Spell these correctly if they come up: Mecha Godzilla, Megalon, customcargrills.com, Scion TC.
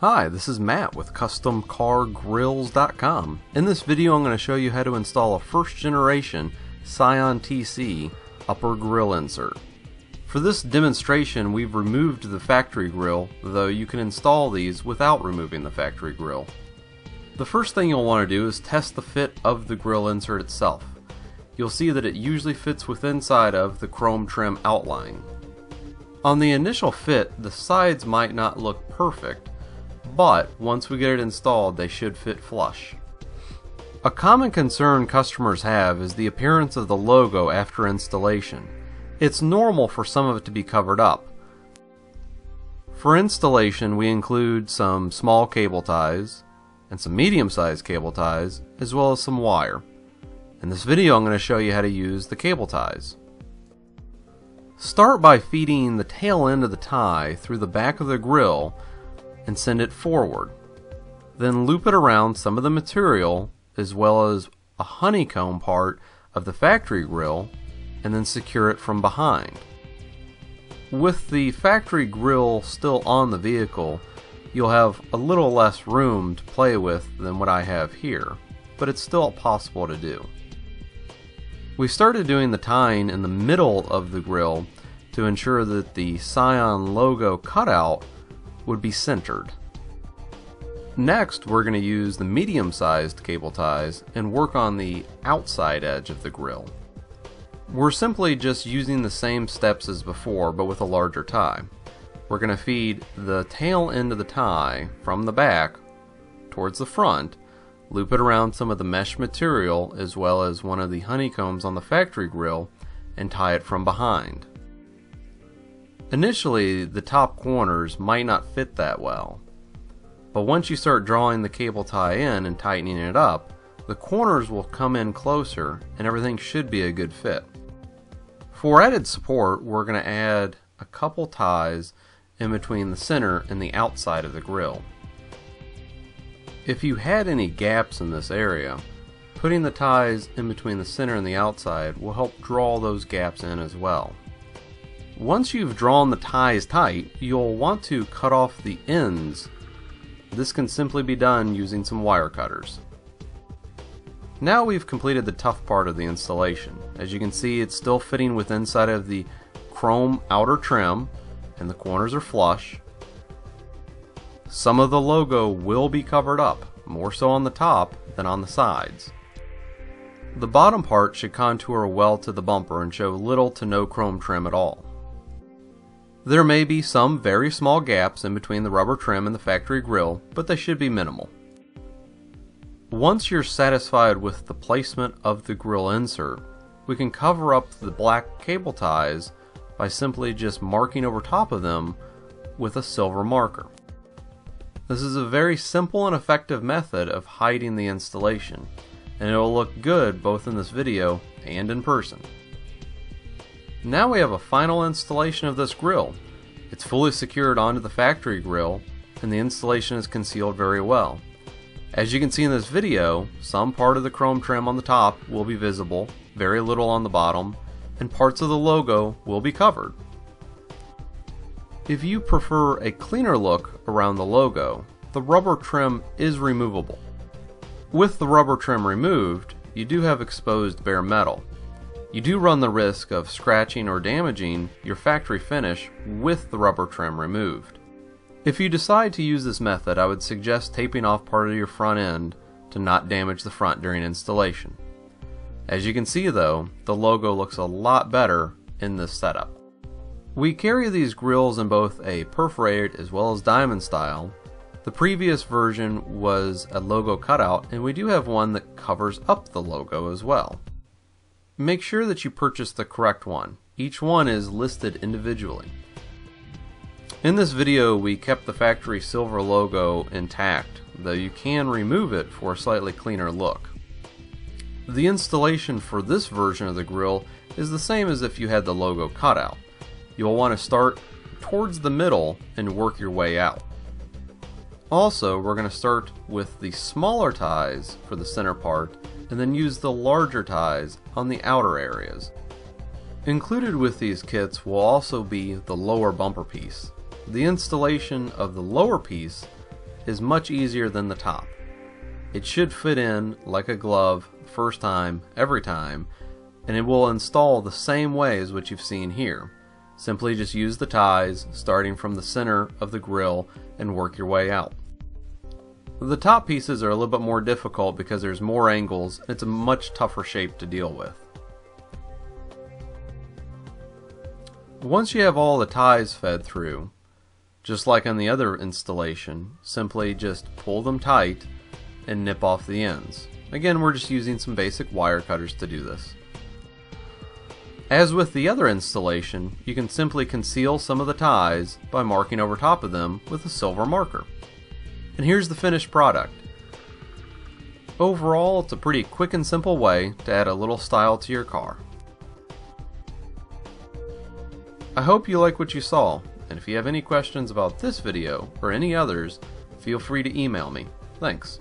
Hi, this is Matt with customcargrills.com. In this video I'm going to show you how to install a first generation Scion TC upper grill insert. For this demonstration we've removed the factory grill, though you can install these without removing the factory grill. The first thing you'll want to do is test the fit of the grill insert itself. You'll see that it usually fits within side of the chrome trim outline. On the initial fit, the sides might not look perfect, but once we get it installed they should fit flush. A common concern customers have is the appearance of the logo after installation. It's normal for some of it to be covered up. For installation we include some small cable ties and some medium-sized cable ties, as well as some wire. In this video I'm going to show you how to use the cable ties. Start by feeding the tail end of the tie through the back of the grill and send it forward. Then loop it around some of the material as well as a honeycomb part of the factory grill, and then secure it from behind. With the factory grill still on the vehicle, you'll have a little less room to play with than what I have here, but it's still possible to do. We started doing the tying in the middle of the grill to ensure that the Scion logo cutout would be centered. Next, we're going to use the medium-sized cable ties and work on the outside edge of the grill. We're simply just using the same steps as before, but with a larger tie. We're going to feed the tail end of the tie from the back towards the front, loop it around some of the mesh material as well as one of the honeycombs on the factory grill, and tie it from behind. Initially, the top corners might not fit that well, but once you start drawing the cable tie in and tightening it up, the corners will come in closer and everything should be a good fit. For added support, we're going to add a couple ties in between the center and the outside of the grill. If you had any gaps in this area, putting the ties in between the center and the outside will help draw those gaps in as well. Once you've drawn the ties tight, you'll want to cut off the ends. This can simply be done using some wire cutters. Now we've completed the tough part of the installation. As you can see, it's still fitting within side of the chrome outer trim and the corners are flush. Some of the logo will be covered up, more so on the top than on the sides. The bottom part should contour well to the bumper and show little to no chrome trim at all. There may be some very small gaps in between the rubber trim and the factory grill, but they should be minimal. Once you're satisfied with the placement of the grill insert, we can cover up the black cable ties by simply just marking over top of them with a silver marker. This is a very simple and effective method of hiding the installation, and it will look good both in this video and in person. Now we have a final installation of this grill. It's fully secured onto the factory grill and the installation is concealed very well. As you can see in this video, some part of the chrome trim on the top will be visible, very little on the bottom, and parts of the logo will be covered. If you prefer a cleaner look around the logo, the rubber trim is removable. With the rubber trim removed, you do have exposed bare metal. You do run the risk of scratching or damaging your factory finish with the rubber trim removed. If you decide to use this method, I would suggest taping off part of your front end to not damage the front during installation. As you can see though, the logo looks a lot better in this setup. We carry these grills in both a perforated as well as diamond style. The previous version was a logo cutout, and we do have one that covers up the logo as well. Make sure that you purchase the correct one. Each one is listed individually. In this video we kept the factory silver logo intact, though you can remove it for a slightly cleaner look. The installation for this version of the grill is the same as if you had the logo cutout. You'll want to start towards the middle and work your way out. Also, we're going to start with the smaller ties for the center part and then use the larger ties on the outer areas. Included with these kits will also be the lower bumper piece. The installation of the lower piece is much easier than the top. It should fit in like a glove first time, every time, and it will install the same way as what you've seen here. Simply just use the ties, starting from the center of the grill, and work your way out. The top pieces are a little bit more difficult because there's more angles and it's a much tougher shape to deal with. Once you have all the ties fed through, just like on the other installation, simply just pull them tight and nip off the ends. Again, we're just using some basic wire cutters to do this. As with the other installation, you can simply conceal some of the ties by marking over top of them with a silver marker. And here's the finished product. Overall, it's a pretty quick and simple way to add a little style to your car. I hope you like what you saw, and if you have any questions about this video or any others, feel free to email me. Thanks.